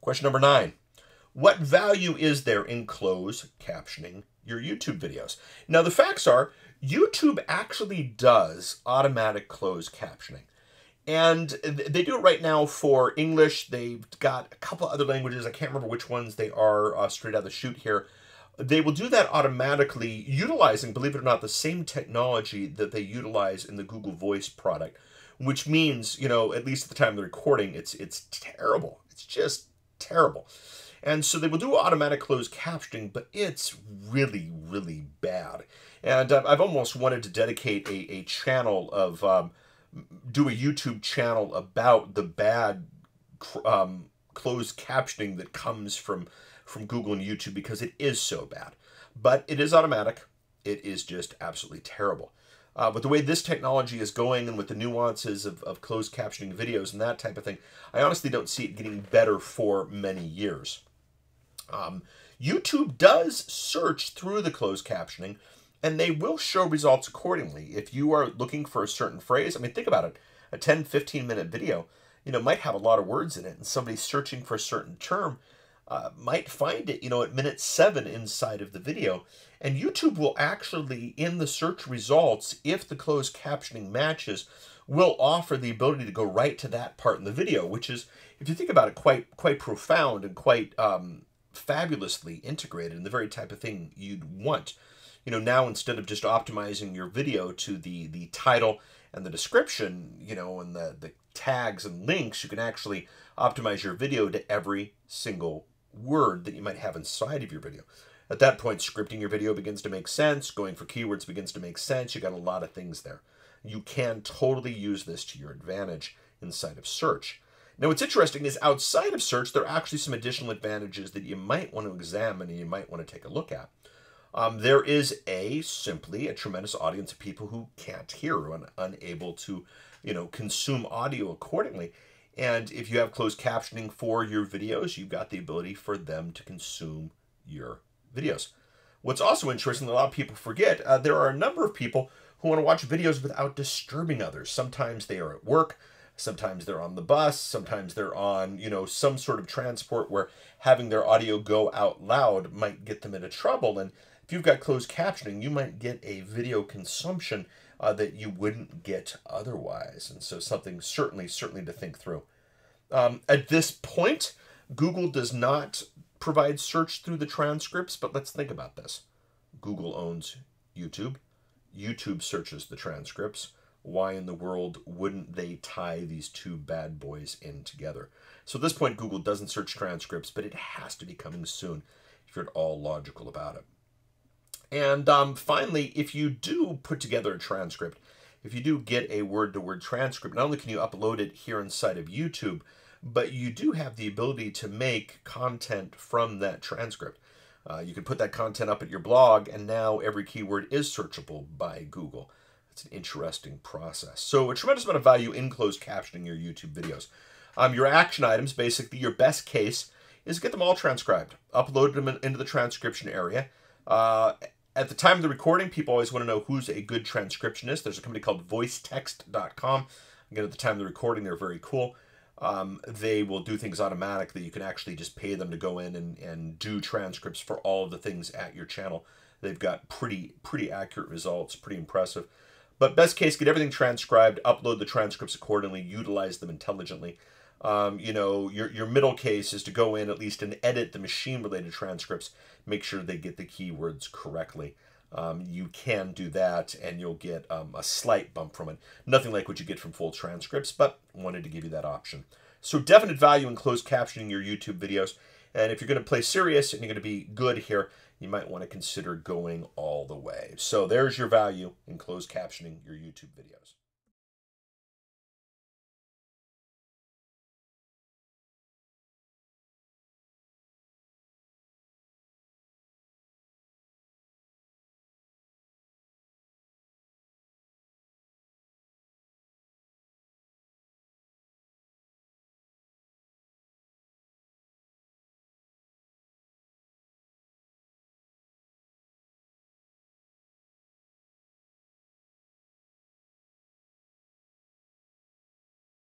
Question number 9. What value is there in closed captioning your YouTube videos? Now, the facts are YouTube actually does automatic closed captioning. And they do it right now for English. They've got a couple other languages. I can't remember which ones they are straight out of the chute here. They will do that automatically utilizing, believe it or not, the same technology that they utilize in the Google Voice product, which means, you know, at least at the time of the recording, it's terrible. It's just terrible. And so they will do automatic closed captioning, but it's really, really bad. And I've almost wanted to dedicate a channel of, do a YouTube channel about the bad closed captioning that comes from Google and YouTube, because it is so bad. But it is automatic. It is just absolutely terrible. But the way this technology is going and with the nuances of closed captioning videos and that type of thing, I honestly don't see it getting better for many years. YouTube does search through the closed captioning, and they will show results accordingly. If you are looking for a certain phrase, I mean, think about it. A 10, 15-minute video, you know, might have a lot of words in it, and somebody searching for a certain term might find it, you know, at minute 7 inside of the video. And YouTube will actually, in the search results, if the closed captioning matches, will offer the ability to go right to that part in the video, which is, if you think about it, quite profound and quite fabulously integrated and the very type of thing you'd want. You know, now instead of just optimizing your video to the title and the description, you know, and the tags and links, you can actually optimize your video to every single word that you might have inside of your video. At that point, scripting your video begins to make sense. Going for keywords begins to make sense. You got a lot of things there. You can totally use this to your advantage inside of search. Now, what's interesting is outside of search, there are actually some additional advantages that you might want to examine and you might want to take a look at. There is simply a tremendous audience of people who can't hear and unable to, you know, consume audio accordingly. And if you have closed captioning for your videos, you've got the ability for them to consume your videos. What's also interesting that a lot of people forget, there are a number of people who want to watch videos without disturbing others. Sometimes they are at work, sometimes they're on the bus, sometimes they're on, you know, some sort of transport where having their audio go out loud might get them into trouble. And if you've got closed captioning, you might get a video consumption that you wouldn't get otherwise. And so something certainly to think through. At this point, Google does not provide search through the transcripts, but let's think about this. Google owns YouTube. YouTube searches the transcripts. Why in the world wouldn't they tie these two bad boys in together? So at this point, Google doesn't search transcripts, but it has to be coming soon if you're at all logical about it. And finally, if you do put together a transcript, if you do get a word-to-word transcript, not only can you upload it here inside of YouTube, but you do have the ability to make content from that transcript. You can put that content up at your blog, and now every keyword is searchable by Google. It's an interesting process. So a tremendous amount of value in closed captioning your YouTube videos. Your action items, basically your best case, is get them all transcribed. Upload them into the transcription area. At the time of the recording, people always want to know who's a good transcriptionist. There's a company called Voicetext.com. Again, at the time of the recording, they're very cool. They will do things automatically. You can actually just pay them to go in and do transcripts for all of the things at your channel. They've got pretty accurate results, pretty impressive. But best case, get everything transcribed, upload the transcripts accordingly, utilize them intelligently. You know, your middle case is to go in at least and edit the machine-related transcripts, make sure they get the keywords correctly. You can do that, and you'll get a slight bump from it. Nothing like what you get from full transcripts, but wanted to give you that option. So definite value in closed captioning your YouTube videos. And if you're going to play serious and you're going to be good here, you might want to consider going all the way. So there's your value in closed captioning your YouTube videos.